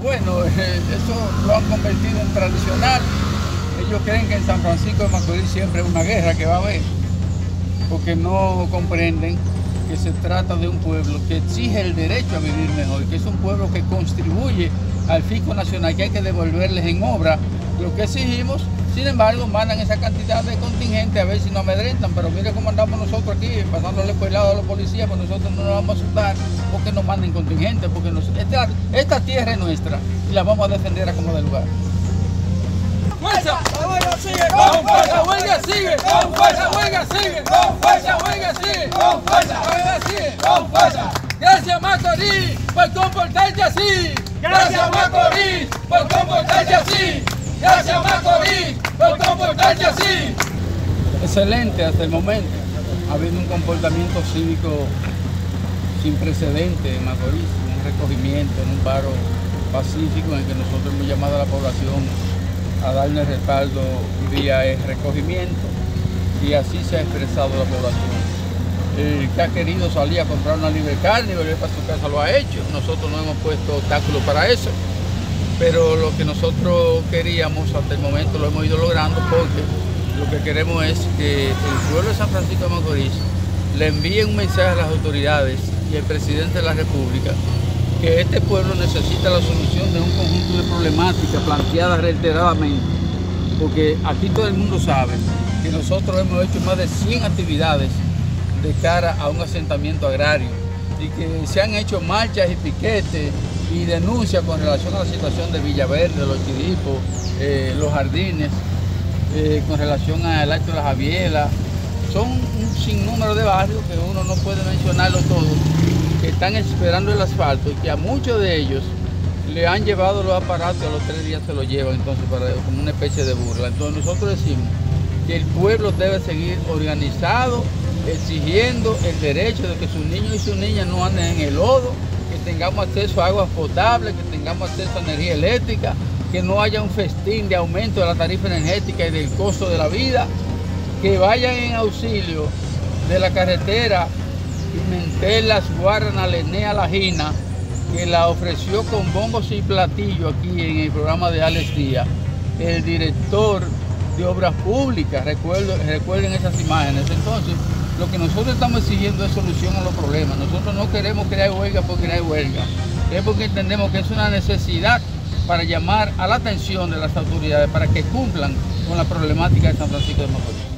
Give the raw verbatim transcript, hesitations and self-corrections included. Bueno, eso lo han convertido en tradicional. Ellos creen que en San Francisco de Macorís siempre es una guerra que va a haber, porque no comprenden que se trata de un pueblo que exige el derecho a vivir mejor, que es un pueblo que contribuye al fisco nacional, que hay que devolverles en obra lo que exigimos. Sin embargo, mandan esa cantidad de contingente a ver si nos amedrentan, pero mire cómo andamos nosotros aquí, pasándole por el lado a los policías, pues nosotros no nos vamos a asustar porque nos manden contingente, porque nos, esta, esta tierra es nuestra y la vamos a defender a como de lugar. ¡Fuerza! ¡La huelga sigue! ¡Con fuerza! ¡La huelga sigue! ¡Con fuerza! ¡La huelga sigue! ¡Con fuerza! ¡La huelga sigue! ¡Con fuerza! ¡La huelga sigue! ¡Con fuerza! ¡Gracias, Macorís, por comportarte así! ¡Gracias, Macorís, por comportarte así! ¡Gracias, Macorís, por comportarte así! Excelente hasta el momento. Ha habido un comportamiento cívico sin precedente en Macorís, un recogimiento en un paro pacífico en el que nosotros hemos llamado a la población a darle respaldo vía el recogimiento, y así se ha expresado la población. El que ha querido salir a comprar una libre carne y volver para su casa lo ha hecho. Nosotros no hemos puesto obstáculos para eso, pero lo que nosotros queríamos hasta el momento lo hemos ido logrando, porque lo que queremos es que el pueblo de San Francisco de Macorís le envíe un mensaje a las autoridades y al presidente de la República que este pueblo necesita la solución de un conjunto de problemáticas planteadas reiteradamente, porque aquí todo el mundo sabe que nosotros hemos hecho más de cien actividades de cara a un asentamiento agrario y que se han hecho marchas y piquetes y denuncias con relación a la situación de Villaverde, los Chiripos, eh, los Jardines, eh, con relación al acto de la Javiela. Son un sinnúmero de barrios que uno no puede mencionarlo todo, que están esperando el asfalto y que a muchos de ellos le han llevado los aparatos, a los tres días se los llevan, entonces para, como una especie de burla. Entonces nosotros decimos que el pueblo debe seguir organizado, exigiendo el derecho de que sus niños y sus niñas no anden en el lodo, que tengamos acceso a agua potable, que tengamos acceso a energía eléctrica, que no haya un festín de aumento de la tarifa energética y del costo de la vida, que vayan en auxilio de la carretera Las Guarnalenea, La Gina, que la ofreció con bombos y platillos aquí en el programa de Alex Díaz, el director de Obras Públicas. Recuerdo, recuerden esas imágenes. Entonces, lo que nosotros estamos exigiendo es solución a los problemas. Nosotros no queremos crear huelga por crear huelga, es porque entendemos que es una necesidad para llamar a la atención de las autoridades para que cumplan con la problemática de San Francisco de Macorís.